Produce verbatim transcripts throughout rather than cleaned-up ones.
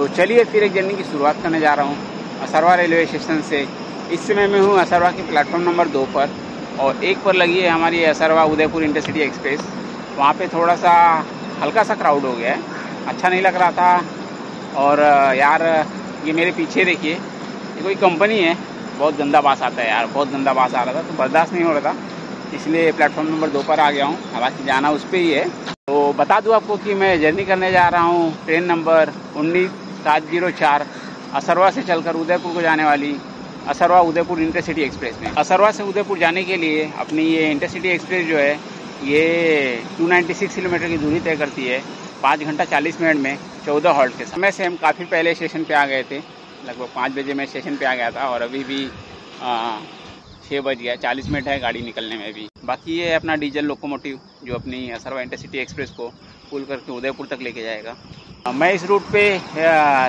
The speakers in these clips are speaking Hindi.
तो चलिए फिर एक जर्नी की शुरुआत करने जा रहा हूँ असरवा रेलवे स्टेशन से। इस समय मैं हूँ असरवा के प्लेटफॉर्म नंबर दो पर और एक पर लगी है हमारी असरवा उदयपुर इंटरसिटी एक्सप्रेस। वहाँ पे थोड़ा सा हल्का सा क्राउड हो गया है, अच्छा नहीं लग रहा था। और यार ये मेरे पीछे देखिए, ये कोई कंपनी है, बहुत गंदा बास आता है यार, बहुत गंदा बास आ रहा था तो बर्दाश्त नहीं हो रहा था, इसलिए प्लेटफॉर्म नंबर दो पर आ गया हूँ। हालांकि जाना उस पर ही है। तो बता दूँ आपको कि मैं जर्नी करने जा रहा हूँ ट्रेन नंबर उन्नीस सात जीरो चार असरवा से चलकर उदयपुर को जाने वाली असरवा उदयपुर इंटरसिटी एक्सप्रेस में। असरवा से उदयपुर जाने के लिए अपनी ये इंटरसिटी एक्सप्रेस जो है ये दो सौ छियानवे किलोमीटर की दूरी तय करती है पाँच घंटा चालीस मिनट में चौदह हॉल्ट के समय से। हम काफ़ी पहले स्टेशन पे आ गए थे, लगभग पाँच बजे मैं स्टेशन पे आ गया था और अभी भी छः बज गया, चालीस मिनट है गाड़ी निकलने में भी। बाकी ये अपना डीजल लोकोमोटिव जो अपनी असरवा इंटरसिटी एक्सप्रेस को पुल करके उदयपुर तक लेके जाएगा। मैं इस रूट पे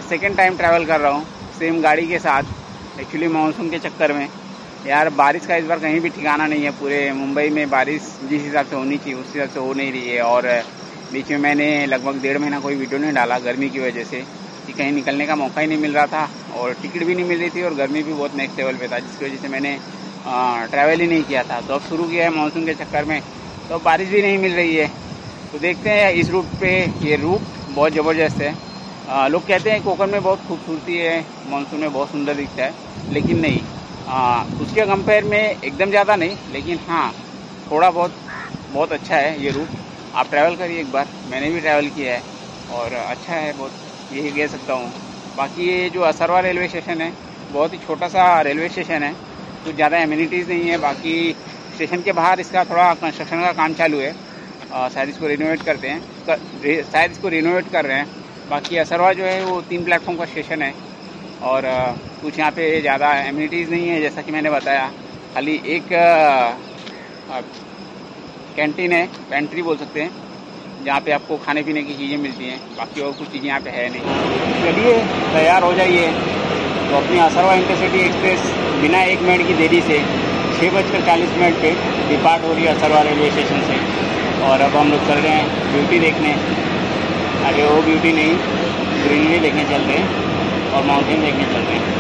सेकेंड टाइम ट्रैवल कर रहा हूँ सेम गाड़ी के साथ। एक्चुअली मानसून के चक्कर में यार बारिश का इस बार कहीं भी ठिकाना नहीं है। पूरे मुंबई में बारिश जिस हिसाब से होनी चाहिए उस हिसाब से हो नहीं रही है। और बीच में मैंने लगभग डेढ़ महीना कोई वीडियो नहीं डाला गर्मी की वजह से, कि कहीं निकलने का मौका ही नहीं मिल रहा था और टिकट भी नहीं मिल रही थी और गर्मी भी बहुत नेक्स्ट लेवल पे था, जिसकी वजह से मैंने ट्रैवल ही नहीं किया था। तो अब शुरू किया है मानसून के चक्कर में, तो बारिश भी नहीं मिल रही है। तो देखते हैं इस रूट पर, ये रूट बहुत ज़बरदस्त है। आ, लोग कहते हैं कोकण में बहुत खूबसूरती है, मानसून में बहुत सुंदर दिखता है, लेकिन नहीं, आ, उसके कंपेयर में एकदम ज़्यादा नहीं, लेकिन हाँ थोड़ा बहुत बहुत अच्छा है ये रूट। आप ट्रैवल करिए एक बार, मैंने भी ट्रैवल किया है और अच्छा है बहुत, यही कह सकता हूँ। बाकी ये जो असरवा रेलवे स्टेशन है बहुत ही छोटा सा रेलवे स्टेशन है, कुछ तो ज़्यादा एम्यूनिटीज़ नहीं है। बाकी स्टेशन के बाहर इसका थोड़ा कंस्ट्रक्शन का काम चालू है, शायद इसको रिनोवेट करते हैं, शायद इसको रिनोवेट कर रहे हैं। बाकी असरवा जो है वो तीन प्लेटफॉर्म का स्टेशन है और कुछ यहाँ पे ज़्यादा एम्यूनिटीज़ नहीं है, जैसा कि मैंने बताया। खाली एक कैंटीन है, पेंट्री बोल सकते हैं, जहाँ पे आपको खाने पीने की चीज़ें मिलती हैं, बाकी और कुछ चीज़ें यहाँ पे है नहीं। चलिए तैयार हो जाइए तो अपनी असरवा इंटरसिटी एक्सप्रेस बिना एक मिनट की देरी से छः बजकर चालीस मिनट पर डिपार्ट हो रही है असरवा रेलवे स्टेशन से। और अब हम लोग चल रहे हैं ब्यूटी देखने, आगे वो ब्यूटी नहीं ग्रीनरी देखने चल रहे हैं और माउंटेन देखने चल रहे हैं।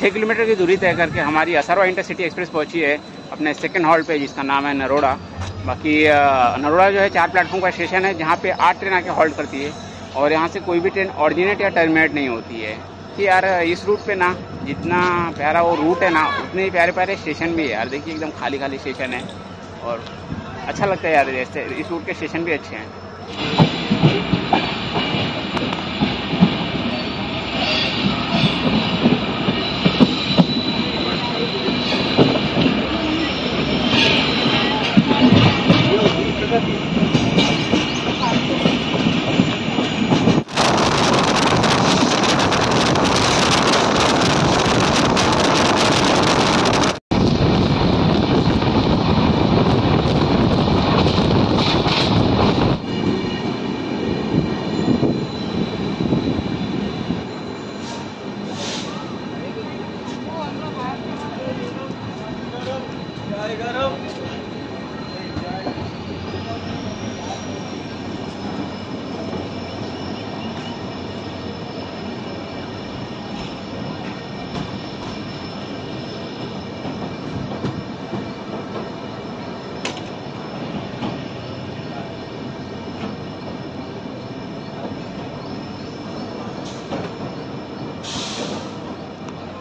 छः किलोमीटर की दूरी तय करके हमारी असरवा इंटरसिटी एक्सप्रेस पहुंची है अपने सेकंड हॉल्ट पे, जिसका नाम है नरोड़ा। बाकी नरोड़ा जो है चार प्लेटफॉर्म का स्टेशन है, जहां पे आठ ट्रेन आके हॉल्ट करती है और यहां से कोई भी ट्रेन ऑर्डिनेट या टर्मिनेट नहीं होती है। कि यार इस रूट पे ना जितना प्यारा वो रूट है ना, उतने ही प्यारे प्यारे स्टेशन भी है यार। देखिए एकदम खाली खाली स्टेशन है और अच्छा लगता है यार, जैसे इस रूट के स्टेशन भी अच्छे हैं।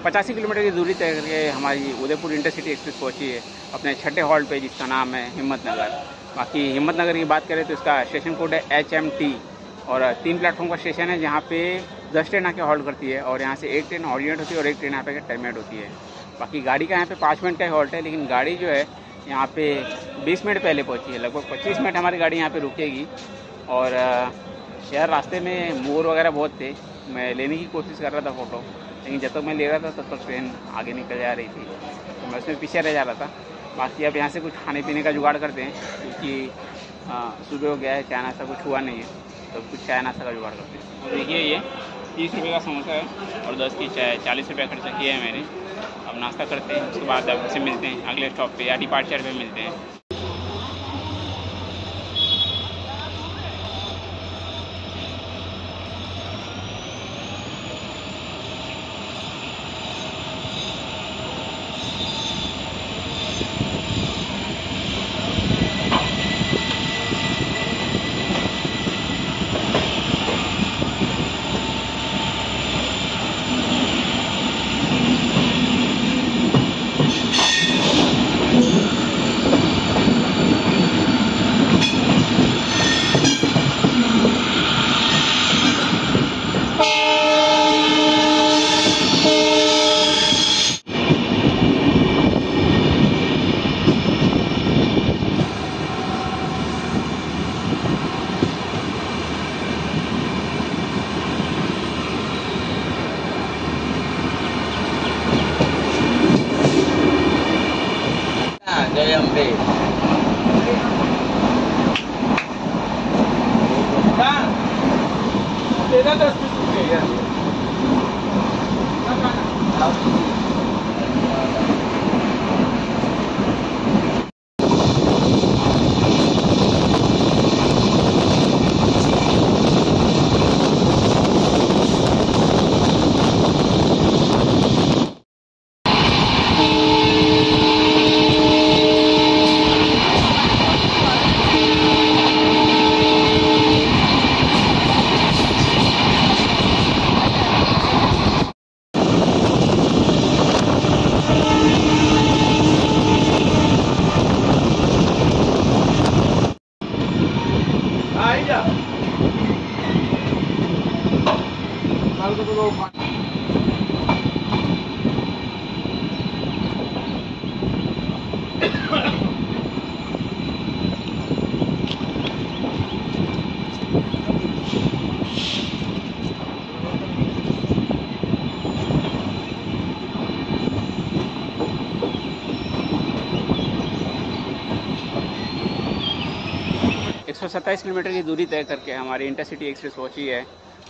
पचासी किलोमीटर की दूरी तय करके हमारी उदयपुर इंटरसिटी एक्सप्रेस पहुंची है अपने छठे हॉल्ट पे, जिसका नाम है हिम्मतनगर। बाकी हिम्मतनगर की बात करें तो इसका स्टेशन कोड है एच एम टी और तीन प्लेटफॉर्म का स्टेशन है, जहाँ पे दस ट्रेन आके हॉल्ट करती है और यहाँ से एक ट्रेन ओरिएंट होती है और एक ट्रेन यहाँ पे टर्मिनेट होती है। बाकी गाड़ी का यहाँ पे पाँच मिनट का ही हॉल्ट है, लेकिन गाड़ी जो है यहाँ पे बीस मिनट पहले पहुँची है। लगभग पच्चीस मिनट हमारी गाड़ी यहाँ पे रुकेगी। और यार रास्ते में मोर वगैरह बहुत थे, मैं लेने की कोशिश कर रहा था फ़ोटो, लेकिन जब तक मैं ले रहा था तब तक ट्रेन आगे निकल जा रही थी, तो मैं उसमें पीछे रह जा रहा था। बाकी अब यहाँ से कुछ खाने पीने का जुगाड़ करते हैं, क्योंकि सुबह हो गया है, चाय नाश्ता कुछ हुआ नहीं है, तो कुछ चाय नाश्ता का जुगाड़ करते हैं। और देखिए ये तीस रुपये का समोसा है और दस की चाय, चालीस रुपया खर्चा किया है मैंने। अब नाश्ता करते हैं, उसके बाद अब से मिलते हैं अगले स्टॉप पे या डिपार्चर पे मिलते हैं। सत्ताईस किलोमीटर की दूरी तय करके हमारी इंटरसिटी एक्सप्रेस पहुंची है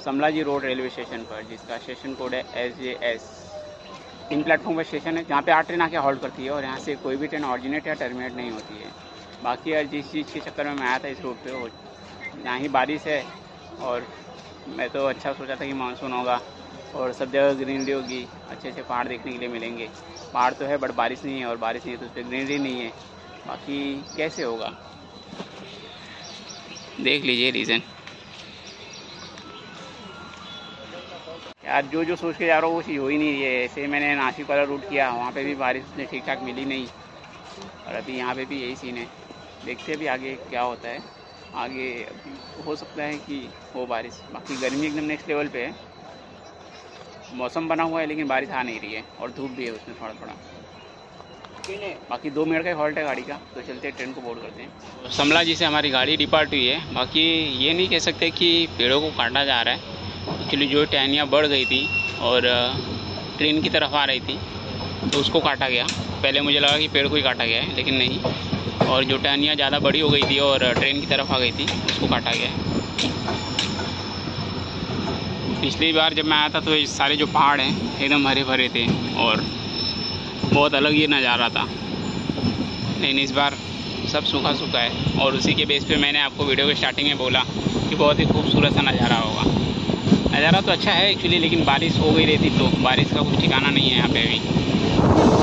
शमलाजी रोड रेलवे स्टेशन पर, जिसका स्टेशन कोड है एस जे एस। तीन प्लेटफॉर्म पर स्टेशन है, जहाँ पे आठ ट्रेन आके हॉल्ट करती है और यहाँ से कोई भी ट्रेन ऑरिजिनेट या टर्मिनेट नहीं होती है। बाकी यार जिस चीज़ के चक्कर में मैं आया था इस रोड पे, हो यहाँ ही बारिश है और मैं तो अच्छा सोचा था कि मानसून होगा और सब जगह ग्रीनरी होगी, अच्छे अच्छे पहाड़ देखने के लिए मिलेंगे। पहाड़ तो है बट बारिश नहीं है, और बारिश नहीं है तो उस पर ग्रीनरी नहीं है, बाकी कैसे होगा देख लीजिए रीज़न। यार जो जो सोच के जा रहा हूँ वो चीज़ हो ही नहीं रही है। ऐसे मैंने नासिक वाला रूट किया, वहाँ पे भी बारिश उसने ठीक ठाक मिली नहीं, और अभी यहाँ पे भी यही सीन है। देखते भी आगे क्या होता है, आगे हो सकता है कि हो बारिश। बाकी गर्मी एकदम नेक्स्ट लेवल पे है, मौसम बना हुआ है लेकिन बारिश आ नहीं रही है और धूप भी है उसमें थोड़ा थोड़ा। बाकी दो मिनट का हॉल्ट है गाड़ी का, तो चलते ट्रेन को बोर्ड करते हैं। शमलाजी से हमारी गाड़ी डिपार्ट हुई है। बाकी ये नहीं कह सकते कि पेड़ों को काटा जा रहा है, एक्चुअली जो टहनियाँ बढ़ गई थी और ट्रेन की तरफ आ रही थी तो उसको काटा गया। पहले मुझे लगा कि पेड़ को ही काटा गया है, लेकिन नहीं, और जो टहनियाँ ज़्यादा बड़ी हो गई थी और ट्रेन की तरफ आ गई थी उसको काटा गया है। पिछली बार जब मैं आया था तो ये सारे जो पहाड़ हैं एकदम हरे भरे थे और बहुत अलग ये नज़ारा था, लेकिन इस बार सब सूखा सूखा है। और उसी के बेस पे मैंने आपको वीडियो के स्टार्टिंग में बोला कि बहुत ही खूबसूरत सा नज़ारा होगा। नज़ारा तो अच्छा है एक्चुअली, लेकिन बारिश हो गई रहती तो बारिश का कुछ ठिकाना नहीं है यहाँ पे भी।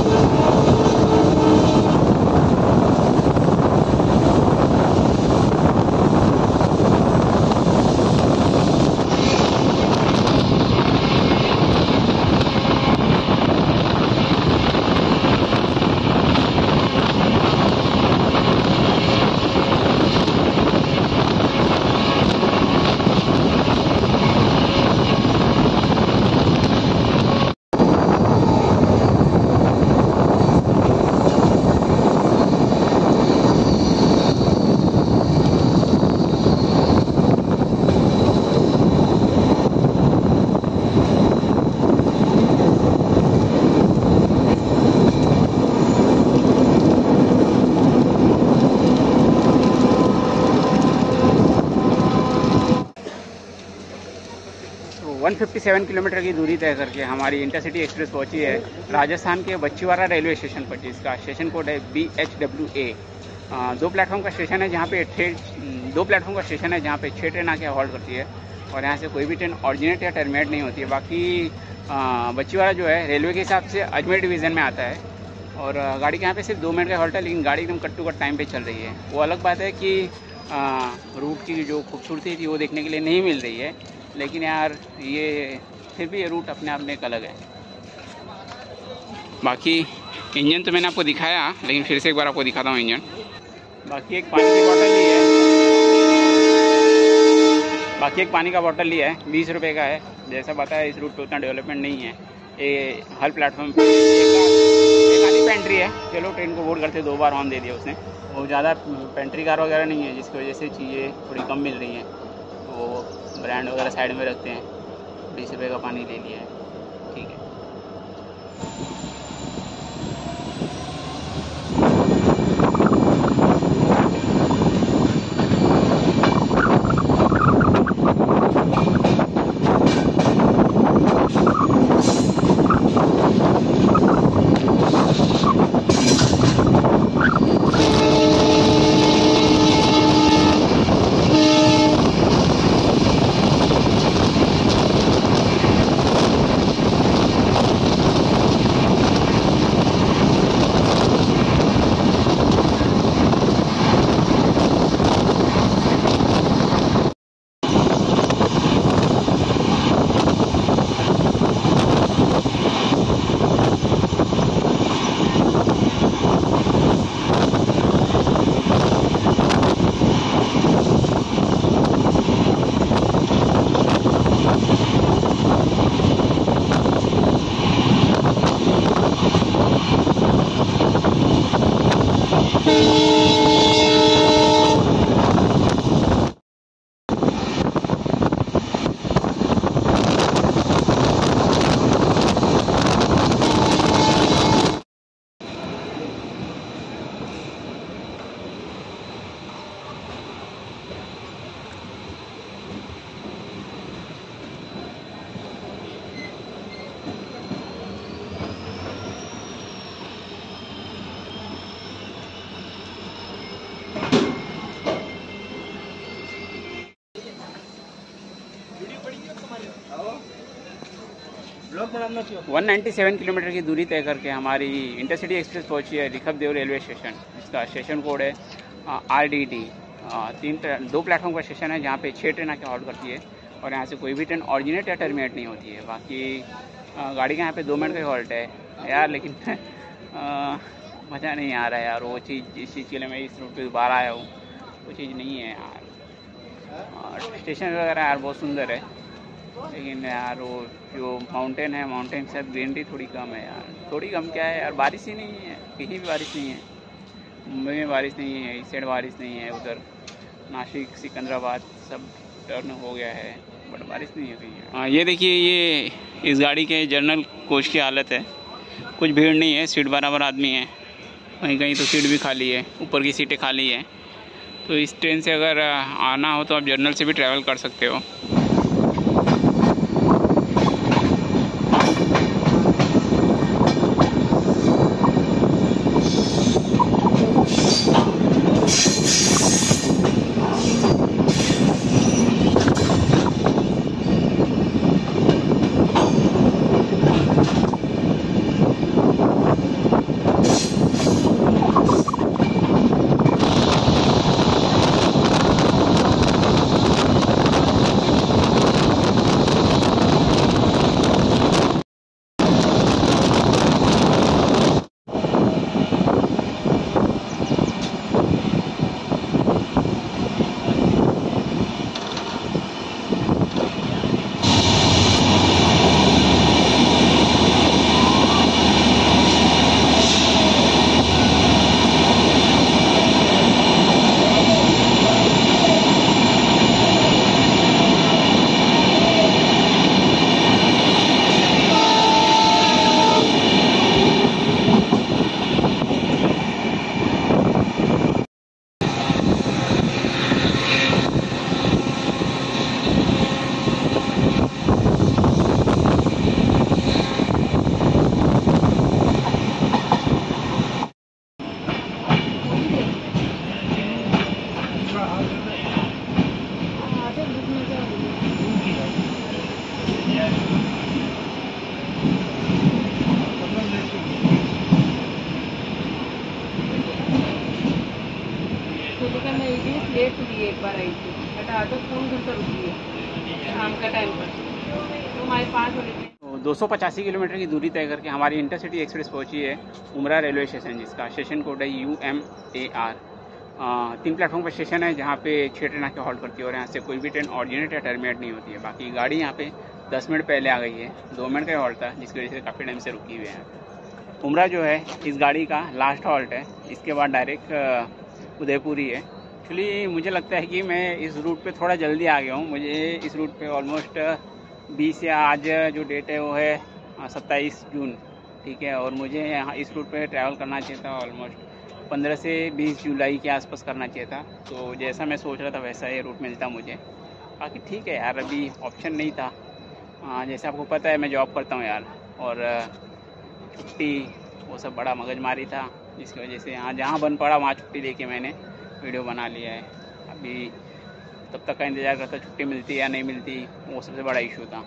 एक सौ सत्तावन किलोमीटर की दूरी तय करके हमारी इंटरसिटी एक्सप्रेस पहुंची है राजस्थान के बच्चीवाड़ा रेलवे स्टेशन पर, जिसका स्टेशन कोड है बी एच डब्ल्यू ए। दो प्लेटफॉर्म का स्टेशन है जहां पे ट्रेन दो प्लेटफॉर्म का स्टेशन है जहां पे छः ट्रेन आके हॉल्ट करती है और यहां से कोई भी ट्रेन ऑरिजिनेट या टर्मिनेट नहीं होती है। बाकी बच्चीवाड़ा जो है रेलवे के हिसाब से अजमेर डिवीज़न में आता है और गाड़ी के यहाँ पे सिर्फ दो मिनट का हॉल्ट है, लेकिन गाड़ी एकदम कट टू कट टाइम पे चल रही है। वो अलग बात है कि रूट की जो खूबसूरती थी वो देखने के लिए नहीं मिल रही है, लेकिन यार ये फिर भी ये रूट अपने आप में एक अलग है। बाकी इंजन तो मैंने आपको दिखाया, लेकिन फिर से एक बार आपको दिखाता हूँ इंजन। बाकी एक पानी की बॉटल ली है बाकी एक पानी का बॉटल लिया है, बीस रुपये का है। जैसा बताया इस रूट पर उतना डेवलपमेंट नहीं है, ये हर प्लेटफॉर्म पेंट्री है। चलो ट्रेन को वोट करते दो बार हॉर्न दे दिया उसने, और ज़्यादा पेंट्री कार वगैरह नहीं है जिसकी वजह से चीज़ें थोड़ी कम मिल रही हैं, तो ब्रांड वगैरह साइड में रखते हैं। बीस रुपये का पानी ले लिया है, ठीक है। एक सौ सत्तावन किलोमीटर की दूरी तय करके हमारी इंटरसिटी एक्सप्रेस पहुंची है रिखबदेव रेलवे स्टेशन, जिसका स्टेशन कोड है आर डी टी। तीन दो प्लेटफॉर्म का स्टेशन है जहां पे छः ट्रेन आके हॉल्ट करती है और यहां से कोई भी ट्रेन ऑरिजिनेट या टर्मिनेट नहीं होती है। बाकी आ, गाड़ी का यहाँ पे दो मिनट का हॉल्ट है यार, लेकिन आ, मज़ा नहीं आ रहा है यार। वो चीज़ जिस चीज़ के लिए मैं इस रूट पर दोबारा आया हूँ वो चीज़ नहीं है यार। स्टेशन वगैरह यार बहुत सुंदर है, लेकिन यार वो जो माउंटेन है माउंटेन के साथ ग्रीनरी थोड़ी कम है यार। थोड़ी कम क्या है यार, बारिश ही नहीं है कहीं भी। बारिश नहीं है मुंबई में, बारिश नहीं है इस साइड, बारिश नहीं है उधर। नासिक सिकंदराबाद सब टर्न हो गया है, बट बारिश नहीं है कहीं। हाँ ये देखिए, ये इस गाड़ी के जनरल कोच की हालत है। कुछ भीड़ नहीं है, सीट बराबर आदमी है, कहीं कहीं तो सीट भी खाली है, ऊपर की सीटें खाली है। तो इस ट्रेन से अगर आना हो तो आप जनरल से भी ट्रैवल कर सकते हो। मैं एक दिन लेट हुई एक बार आई थी बट ऑटो फोन घर पर रुकी है शाम का टाइम पर तो हमारे पाँच बजे दो सौ पचासी किलोमीटर की दूरी तय करके हमारी इंटरसिटी एक्सप्रेस पहुंची है उमरा रेलवे स्टेशन, जिसका स्टेशन कोड है यू एम ए आर। तीन प्लेटफॉर्म पर स्टेशन है जहां पे छः ट्रेन आके हॉल्ट करती है और यहां से कोई भी ट्रेन ऑर्डिनेट या टर्मिनेट नहीं होती है। बाकी गाड़ी यहां पे दस मिनट पहले आ गई है, दो मिनट का हॉल्ट था जिसकी वजह से काफ़ी टाइम से रुकी हुई है। उमरा जो है इस गाड़ी का लास्ट हॉल्ट है, इसके बाद डायरेक्ट उदयपुर ही है। एक्चुअली मुझे लगता है कि मैं इस रूट पर थोड़ा जल्दी आ गया हूँ। मुझे इस रूट पर ऑलमोस्ट बीस या आज जो डेट है वो है सत्ताईस जून, ठीक है, और मुझे यहाँ इस रूट पे ट्रैवल करना चाहिए था ऑलमोस्ट पंद्रह से बीस जुलाई के आसपास करना चाहिए था। तो जैसा मैं सोच रहा था वैसा ये रूट मिलता मुझे। बाकी ठीक है यार, अभी ऑप्शन नहीं था। आ, जैसे आपको पता है मैं जॉब करता हूँ यार, और छुट्टी वो सब बड़ा मगजमारी था जिसकी वजह से यहाँ जहाँ बन पड़ा वहाँ छुट्टी लेके मैंने वीडियो बना लिया है। अभी तब तक का इंतज़ार करता छुट्टी मिलती या नहीं मिलती, वो सबसे बड़ा इशू था।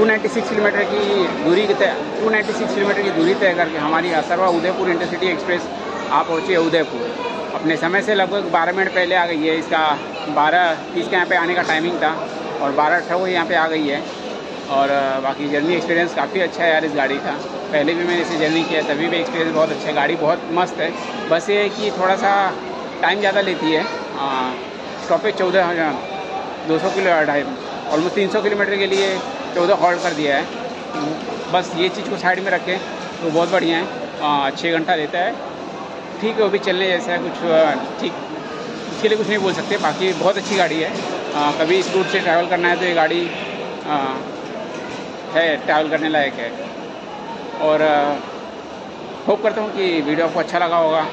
टू नाइन्टी सिक्स किलोमीटर की दूरी तय टू नाइन्टी सिक्स किलोमीटर की दूरी तय करके हमारी असरवा उदयपुर इंटरसिटी एक्सप्रेस आप पहुँची है उदयपुर। अपने समय से लगभग बारह मिनट पहले आ गई है। इसका बारह तीस के यहाँ पे आने का टाइमिंग था और बारह अट्ठावन यहाँ पे आ गई है। और बाकी जर्नी एक्सपीरियंस काफ़ी अच्छा है यार इस गाड़ी का। पहले भी मैंने इसे जर्नी किया तभी भी एक्सपीरियंस बहुत अच्छा है। गाड़ी बहुत मस्त है, बस ये कि थोड़ा सा टाइम ज़्यादा लेती है। स्टॉपेज चौदह दो सौ किलो ढाई ऑलमोस्ट तीन सौ किलोमीटर के लिए चौदह हॉल्ट कर दिया है। बस ये चीज़ को साइड में रखें तो बहुत बढ़िया है। छः घंटा देता है, ठीक है, वो भी चलने जैसा है कुछ, ठीक, इसके लिए कुछ नहीं बोल सकते। बाकी बहुत अच्छी गाड़ी है। आ, कभी इस रूट से ट्रैवल करना है तो ये गाड़ी आ, है ट्रैवल करने लायक है। और होप करता हूँ कि वीडियो आपको अच्छा लगा होगा।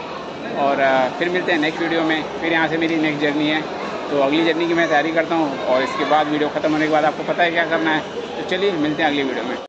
और आ, फिर मिलते हैं नेक्स्ट वीडियो में। फिर यहाँ से मेरी नेक्स्ट जर्नी है, तो अगली जर्नी की मैं तैयारी करता हूँ और इसके बाद वीडियो ख़त्म होने के बाद आपको पता है क्या करना है। तो चलिए मिलते हैं अगली वीडियो में।